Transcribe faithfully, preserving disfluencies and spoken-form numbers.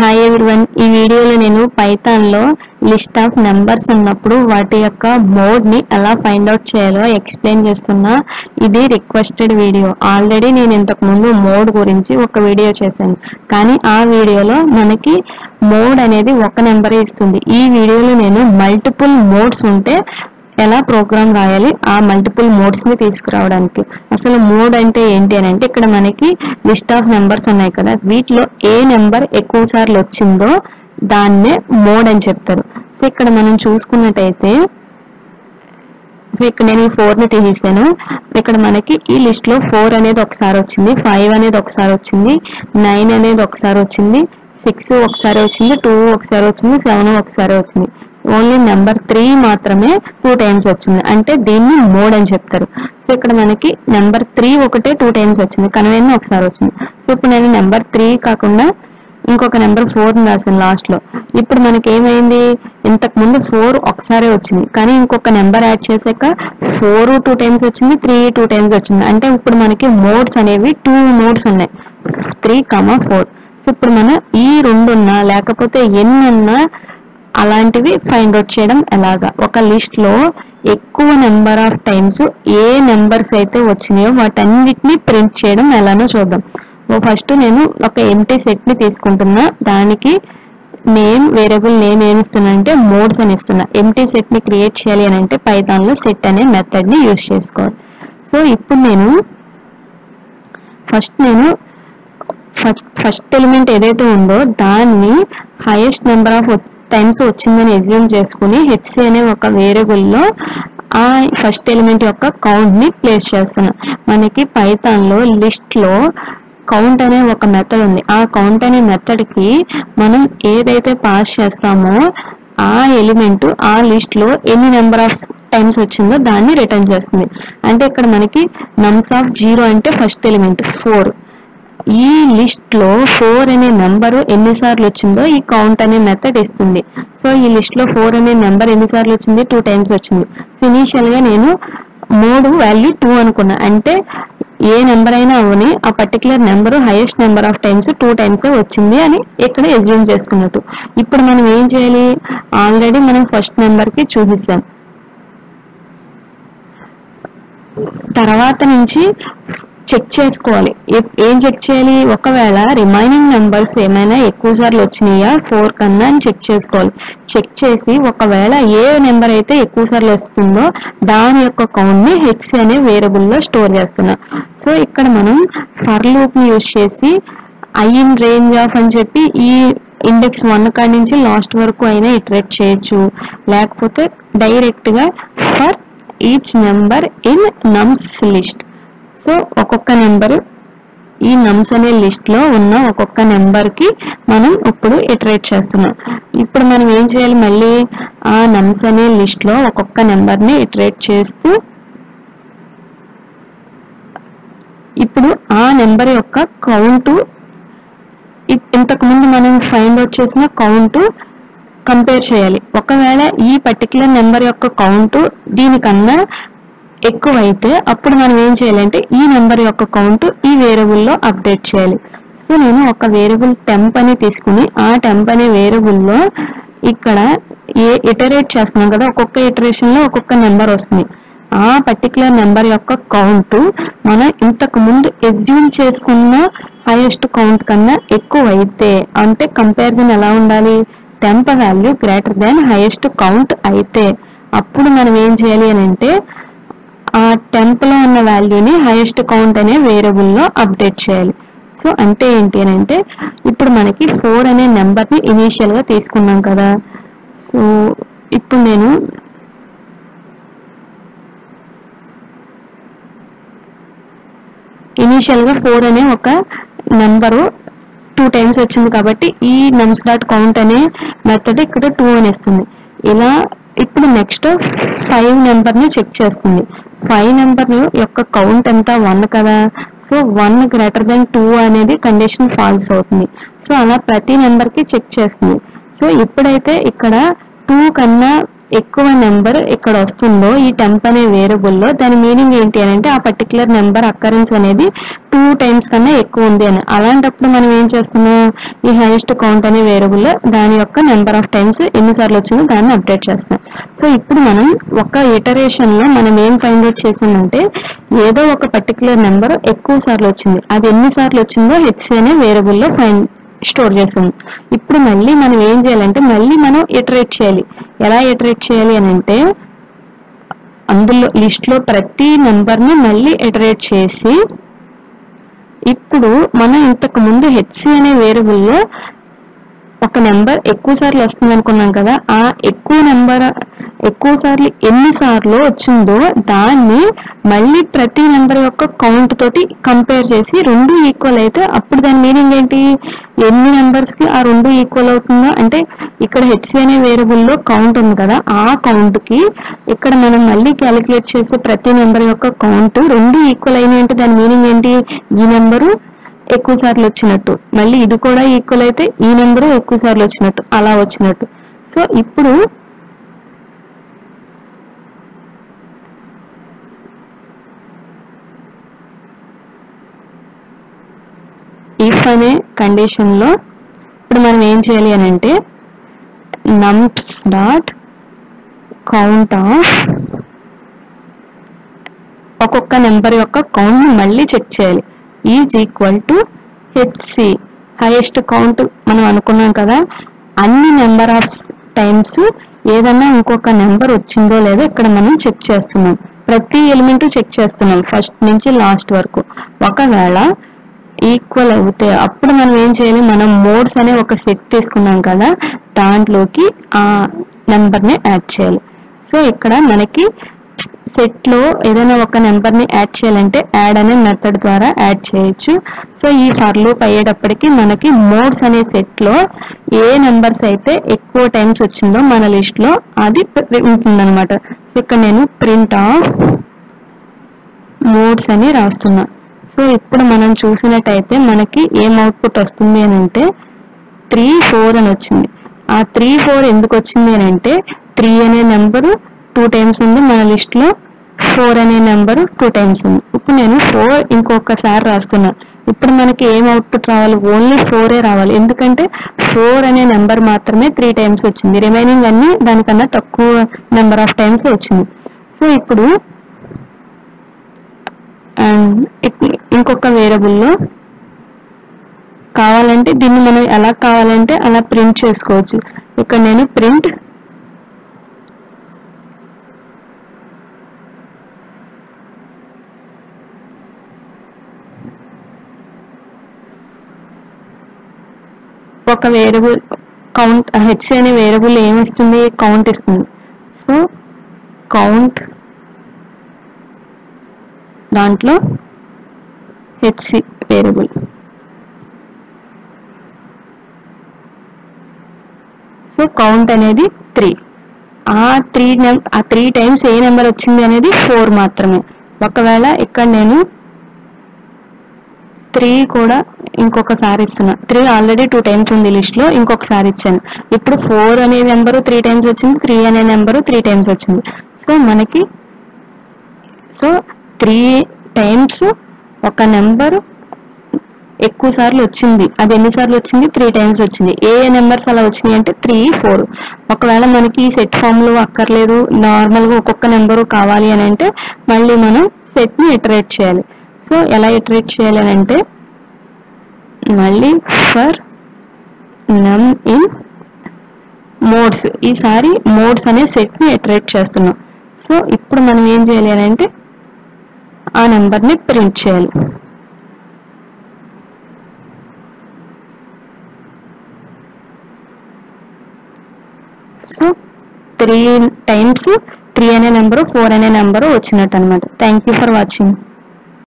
हाय everyone ई video लो नेनु Python लो लिस्ट ऑफ नंबर्स ఉన్నప్పుడు వాటి యొక్క మోడ్ ని ఎలా ఫైండ్ అవుట్ చేయాలో ఎక్స్‌ప్లెయిన్ చేస్తున్నా। ఇది రిక్వెస్టెడ్ వీడియో। ఆల్రెడీ నేను ఇంతకు ముందు మోడ్ గురించి ఒక వీడియో చేశాను, కానీ ఆ వీడియోలో మనకి మోడ్ అనేది ఒక నంబర్ ఇస్తుంది। ఈ వీడియోలో నేను మల్టిపుల్ మోడ్స్ ఉంటే ఎలా ప్రోగ్రామ్ రాయాలి, ఆ మల్టిపుల్ మోడ్స్ ని తీసుకురావడానికి అసలు మోడ్ అంటే ఏంటి అని అంటే, ఇక్కడ మనకి లిస్ట్ ఆఫ్ నంబర్స్ ఉన్నాయి కదా, వీటిలో ఏ నంబర్ ఎక్కువ సార్లు వచ్చిందో దాన్నే మోడ్ అని చెప్తారు। సో ఇక్కడ మనం చూసుకున్నట్టయితే ఇక్కడ నేను ఫోర్ ని తీసేసాను। ఇక్కడ మనకి ఈ లిస్ట్ లో ఫోర్ అనేది ఒకసారి వచ్చింది, ఫైవ్ అనేది ఒకసారి వచ్చింది, నైన్ అనేది ఒకసారి వచ్చింది, సిక్స్ ఒకసారి వచ్చింది, టూ ఒకసారి వచ్చింది, సెవెన్ ఒకసారి వచ్చింది। ఓన్లీ నెంబర్ త్రీ మాత్రమే టూ టైమ్స్ వచ్చింది, అంటే దీన్ని మోడ్ అని చెప్తారు। సో ఇక్కడ మనకి నెంబర్ త్రీ ఒకటే టూ టైమ్స్ వచ్చింది, కనుక ఒకసారి వచ్చింది। సో ఇప్పుడు నేను నెంబర్ త్రీ కాకుండా ఇంకొక నెంబర్ ఫోర్ ని రాసాను లాస్ట్ లో। ఇప్పుడు మనకి ఏమైంది, ఇంతకు ముందు ఫోర్ ఒకసారి వచ్చింది, కానీ ఇంకొక నెంబర్ యాడ్ చేసాక ఫోర్ టూ టైమ్స్ వచ్చింది, త్రీ టూ టైమ్స్ వచ్చింది। అంటే ఇప్పుడు మనకి మోడ్స్ అనేవి టూ మోడ్స్ ఉన్నాయి, త్రీ కామా ఫోర్। సో ఇప్పుడు మనం ఈ రెండున్నా లేకపోతే ఎన్నున్నా అలాంటివి ఫైండ్ అవుట్ చేయడం ఎలాగా, ఒక లిస్ట్ లో ఎక్కువ నెంబర్ ఆఫ్ టైమ్స్ ఏ నెంబర్స్ అయితే వచ్చినాయో వాటన్నిటిని ప్రింట్ చేయడం ఎలానో చూద్దాం। ఫస్ట్ నేను ఒక ఎంటీ సెట్ ని తీసుకుంటున్నా, దానికి నేమ్ వేరియబుల్ నేమ్ ఏమి ఇస్తున్నా అంటే మోడ్స్ అని ఇస్తున్నా। ఎంటీ సెట్ ని క్రియేట్ చేయాలి అని అంటే పైథాన్ లో సెట్ అనే మెథడ్ ని యూజ్ చేసుకోవాలి। సో ఇప్పుడు నేను ఫస్ట్ నేను ఫస్ట్ ఎలిమెంట్ ఏదైతే ఉందో దాన్ని హైయెస్ట్ నెంబర్ ఆఫ్ టైమ్స్ వచ్చిందని ఎజ్యూమ్ చేసుకుని హెచ్సి అనే ఒక వేరియబుల్లో ఆ ఫస్ట్ ఎలిమెంట్ యొక్క కౌంట్ ని ప్లేస్ చేస్తున్నాం। మనకి పైథాన్ లో లిస్ట్ లో కౌంట్ అనే ఒక మెథడ్ ఉంది, ఆ కౌంట్ అనే మెథడ్ కి మనం ఏదైతే పాస్ చేస్తామో ఆ ఎలిమెంట్ ఆ లిస్ట్ లో ఎన్ని నెంబర్ ఆఫ్ టైమ్స్ వచ్చిందో దాన్ని రిటర్న్ చేస్తుంది। అంటే ఇక్కడ మనకి నమ్స్ ఆఫ్ జీరో అంటే ఫస్ట్ ఎలిమెంట్ ఫోర్, ఈ లిస్ట్ లో ఫోర్ అనే నెంబరు ఎన్నిసార్లు వచ్చిందో ఈ కౌంట్ అనే మెథడ్ ఇస్తుంది। సో ఈ లిస్ట్ లో ఫోర్ అనే నెంబర్ ఎన్నిసార్లు వచ్చింది, టూ టైమ్స్ వచ్చింది। సో ఇనీషియల్ గా నేను మూడు వాల్యూ టూ అనుకున్నా, అంటే ఏ నెంబర్ అయినా అవని ఆ particular number highest number of times two times వచ్చింది అని ఇక్కడ ఎజ్యూమ్ చేసుకున్నట్టు। ఇప్పుడు మనం ఏం చేయాలి, ఆల్రెడీ మనం ఫస్ట్ నెంబర్ కి చూపిస్తాం, తర్వాత నుంచి చెక్ చేసుకోవాలి। ఏం చెక్ చేయాలి, ఒకవేళ రిమైనింగ్ నెంబర్స్ ఏమైనా ఎక్కువ సార్లు వచ్చినాయా ఫోర్ కన్నా అని చెక్ చేసుకోవాలి। చెక్ చేసి ఒకవేళ ఏ నెంబర్ అయితే ఎక్కువ సార్లు వస్తుందో దాని యొక్క కౌంట్ ని హెక్స్ అనే వేరియబుల్ లో స్టోర్ చేస్తున్నా। సో ఇక్కడ మనం ఫర్ లూప్ ని యూజ్ చేసి ఐ ఇన్ రేంజ్ ఆఫ్ అని చెప్పి ఈ ఇండెక్స్ వన్ కాడి నుంచి లాస్ట్ వరకు అయినా ఇటరేట్ చేయొచ్చు, లేకపోతే డైరెక్ట్ గా for each number in nums list, so ఒక్కొక్క నెంబరు ఈ నమ్స్ అనే లిస్ట్ లో ఉన్న ఒక్కొక్క నెంబర్ కి మనం ఇప్పుడు ఇటరేట్ చేస్తున్నాం। ఇప్పుడు మనం ఏం చేయాలి, మళ్ళీ ఆ నమ్స్ అనే లిస్ట్ లో ఒక్కొక్క నెంబర్ ని ఇటరేట్ చేస్తూ ఇప్పుడు ఆ నెంబర్ యొక్క కౌంటు ఇంతకు ముందు మనం ఫైండ్ అవుట్ చేసిన కౌంటు కంపేర్ చేయాలి। ఒకవేళ ఈ పర్టికులర్ నెంబర్ యొక్క కౌంటు దీనికన్నా ఎక్కువైతే అప్పుడు మనం ఏం చేయాలంటే ఈ నెంబర్ యొక్క కౌంట్ ఈ వేరియబుల్ లో అప్డేట్ చేయాలి। సో నేను ఒక వేరియబుల్ టెంప్ అని తీసుకుని ఆ టెంప్ అనే వేరియబుల్ లో ఇక్కడ ఏ ఇటరేట్ చేస్తున్నాం కదా, ఒక్కొక్క ఇటరేషన్ లో ఒక్కొక్క నెంబర్ వస్తుంది, ఆ పర్టికులర్ నెంబర్ యొక్క కౌంట్ మనం ఇంతకు ముందు ఎజ్యూమ్ చేసుకున్న హైయెస్ట్ కౌంట్ కన్నా ఎక్కువ అయితే, అంటే కంపారిజన్ ఎలా ఉండాలి, temp value greater than highest count అయితే అప్పుడు మనం ఏం చేయాలి అని అంటే ఆ టెంప్ లో ఉన్న వాల్యూని హైయెస్ట్ కౌంట్ అనే వేరియబుల్ లో అప్డేట్ చేయాలి। సో అంటే ఏంటి అని అంటే ఇప్పుడు మనకి ఫోర్ అనే నెంబర్ ని ఇనీషియల్ గా తీసుకున్నాం కదా, సో ఇప్పుడు నేను ఇనీషియల్ గా ఫోర్ అనే ఒక నెంబరు టూ టైమ్స్ వచ్చింది కాబట్టి ఈ నమ్స్ డాట్ కౌంట్ అనే మెథడ్ ఇక్కడ టూ అని ఇస్తుంది। ఇలా ఇప్పుడు నెక్స్ట్ ఫైవ్ నెంబర్ ని చెక్ చేస్తుంది, ఫైవ్ నెంబర్ యొక్క కౌంట్ అంతా వన్ కదా, so one greater than two అనేది కండిషన్ ఫాల్స్ అవుతుంది। సో అలా ప్రతి నెంబర్ కి చెక్ చేస్తుంది। సో ఇప్పుడైతే ఇక్కడ టూ కన్నా ఎక్కువ నెంబర్ ఇక్కడ వస్తుందో ఈ టెంప్ అనే వేరియబుల్ లో దాని మీనింగ్ ఏంటి అని అంటే ఆ పర్టిక్యులర్ నెంబర్ అకరెన్స్ అనేది టూ టైమ్స్ కన్నా ఎక్కువ ఉంది అని. అలాంటప్పుడు మనం ఏం చేస్తాము, ఈ హైయెస్ట్ కౌంట్ అనే వేరియబుల్ దాని యొక్క నెంబర్ ఆఫ్ టైమ్స్ ఎన్నిసార్లు వచ్చిందో దాన్ని అప్డేట్ చేస్తాం. సో ఇప్పుడు మనం ఒక ఇటరేషన్ లో మనం ఏం ఫైండ్ అవుట్ చేసామంటే ఏదో ఒక పర్టికులర్ నెంబర్ ఎక్కువ సార్లు వచ్చింది, అది ఎన్నిసార్లు వచ్చిందో హెచ్సి అనే వేరియబుల్ లో ఫైండ్ స్టోర్ చేస్తుంది. ఇప్పుడు మళ్ళీ మనం ఏం చేయాలంటే మళ్ళీ మనం ఇటరేట్ చేయాలి. ఎలా ఇటరేట్ చేయాలి అని అంటే అందులో లిస్ట్ లో ప్రతి నెంబర్ ని మళ్ళీ ఇటరేట్ చేసి ఇప్పుడు మనం ఇంతకు ముందు హెచ్సి అనే వేరియబుల్లో ఒక నెంబర్ ఎక్కువ సార్లు వస్తుంది అనుకున్నాం కదా, ఆ ఎక్కువ నెంబర్ ఎక్కువ సార్లు ఎన్నిసార్లు వచ్చిందో దాన్ని మళ్ళీ ప్రతి నెంబర్ యొక్క కౌంట్ తోటి కంపేర్ చేసి రెండు ఈక్వల్ అయితే అప్పుడు దాని మీనింగ్ ఏంటి, ఎన్ని నెంబర్స్ కి ఆ రెండు ఈక్వల్ అవుతుందో అంటే ఇక్కడ హెచ్సి అనే వేరియబుల్లో కౌంట్ ఉంది కదా ఆ కౌంట్ కి ఇక్కడ మనం మళ్ళీ క్యాలిక్యులేట్ చేసే ప్రతి నెంబర్ యొక్క కౌంట్ రెండు ఈక్వల్ అయినాయి అంటే దాని మీనింగ్ ఏంటి, ఈ నెంబరు ఎక్కువ సార్లు వచ్చినట్టు, మళ్ళీ ఇది కూడా ఈక్వల్ అయితే ఈ నెంబరు ఎక్కువ సార్లు వచ్చినట్టు, అలా వచ్చినట్టు. సో ఇప్పుడు ఇఫ్ అనే కండిషన్ లో ఇప్పుడు మనం ఏం చేయాలి అని అంటే నమ్స్ డాట్ కౌంట్ ఆఫ్ ఒక్కొక్క నెంబర్ యొక్క కౌంట్ ని మళ్ళీ చెక్ చేయాలి is equal to HC highest count మనం అనుకున్నాం కదా అన్ని నెంబర్ ఆఫ్ టైమ్స్ ఏదన్నా ఇంకొక నెంబర్ వచ్చిందో లేదో ఇక్కడ మనం చెక్ చేస్తున్నాం, ప్రతి ఎలిమెంట్ చెక్ చేస్తున్నాం ఫస్ట్ నుంచి లాస్ట్ వరకు. ఒకవేళ ఈక్వల్ అవుతే అప్పుడు మనం ఏం చేయాలి, మనం మోడ్స్ అనే ఒక సెట్ తీసుకున్నాం కదా దాంట్లోకి ఆ నెంబర్ని యాడ్ చేయాలి. సో ఇక్కడ మనకి సెట్ లో ఏదైనా ఒక నెంబర్ ని యాడ్ చేయాలంటే యాడ్ అనే మెథడ్ ద్వారా యాడ్ చేయొచ్చు. సో ఈ ఫర్ లూప్ అయ్యేటప్పటికి మనకి మోడ్స్ అనే సెట్ లో ఏ నెంబర్స్ అయితే ఎక్కువ టైమ్స్ వచ్చిందో మన లిస్ట్ లో అది ఉంటుందన్నమాట. సో ఇక్కడ నేను ప్రింట్ ఆఫ్ మోడ్స్ అని రాస్తున్నా. సో ఇప్పుడు మనం చూసినట్టయితే మనకి ఏం అవుట్పుట్ వస్తుంది అని అంటే త్రీ ఫోర్ అని వచ్చింది. ఆ త్రీ ఫోర్ ఎందుకు వచ్చింది అని అంటే త్రీ అనే నెంబరు టూ టైమ్స్ ఉంది మన లిస్ట్ లో, ఫోర్ అనే నెంబరు టూ టైమ్స్ ఉంది. ఇప్పుడు నేను ఫోర్ ఇంకొకసారి రాస్తున్నా. ఇప్పుడు మనకి ఏం అవుట్పుట్ రావాలి, ఓన్లీ ఫోరే రావాలి, ఎందుకంటే ఫోర్ అనే నెంబర్ మాత్రమే త్రీ టైమ్స్ వచ్చింది, రిమైనింగ్ అన్ని దానికన్నా తక్కువ నెంబర్ ఆఫ్ టైమ్స్ వచ్చింది. సో ఇప్పుడు ఇంకొక వేరియబుల్లో కావాలంటే దీన్ని మనం ఎలా కావాలంటే అలా ప్రింట్ చేసుకోవచ్చు. ఇక్కడ నేను ప్రింట్ ఒక వేరియబుల్ కౌంట్ హెచ్సి అనే వేరియబుల్ ఏమిస్తుంది, కౌంట్ ఇస్తుంది. సో కౌంట్ దాంట్లో హెచ్సి వేరియబుల్. సో కౌంట్ అనేది త్రీ, ఆ త్రీ నెంబర్ ఆ త్రీ టైమ్స్ ఏ నెంబర్ వచ్చింది అనేది ఫోర్ మాత్రమే. ఒకవేళ ఇక్కడ నేను త్రీ కూడా ఇంకొకసారి ఇస్తున్నా, త్రీ ఆల్రెడీ టూ టైమ్స్ ఉంది లిస్ట్ లో ఇంకొకసారి ఇచ్చాను. ఇప్పుడు ఫోర్ అనే నెంబరు త్రీ టైమ్స్ వచ్చింది, త్రీ అనే నెంబరు త్రీ టైమ్స్ వచ్చింది. సో మనకి సో త్రీ టైమ్స్ ఒక నెంబరు ఎక్కువ సార్లు వచ్చింది, అది ఎన్నిసార్లు వచ్చింది, త్రీ టైమ్స్ వచ్చింది. ఏ నెంబర్స్ అలా వచ్చినాయి అంటే త్రీ ఫోర్. ఒకవేళ మనకి సెట్ ఫామ్ లో అక్కర్లేదు, నార్మల్గా ఒక్కొక్క నెంబరు కావాలి అని అంటే మళ్ళీ మనం సెట్ ని ఇటరేట్ చేయాలి. సో ఎలా ఇటరేట్ చేయాలి అంటే మళ్ళీ ఫర్ నమ్ ఇన్ మోడ్స్, ఈసారి మోడ్స్ అనే సెట్ ని ఇటరేట్ చేస్తున్నాం. సో ఇప్పుడు మనం ఏం చేయాలి అంటే ఆ నెంబర్ ని ప్రింట్ చేయాలి. సో త్రీ టైమ్స్ త్రీ అనే నెంబరు ఫోర్ అనే నెంబరు వచ్చినట్టు అనమాట. Thank you for watching.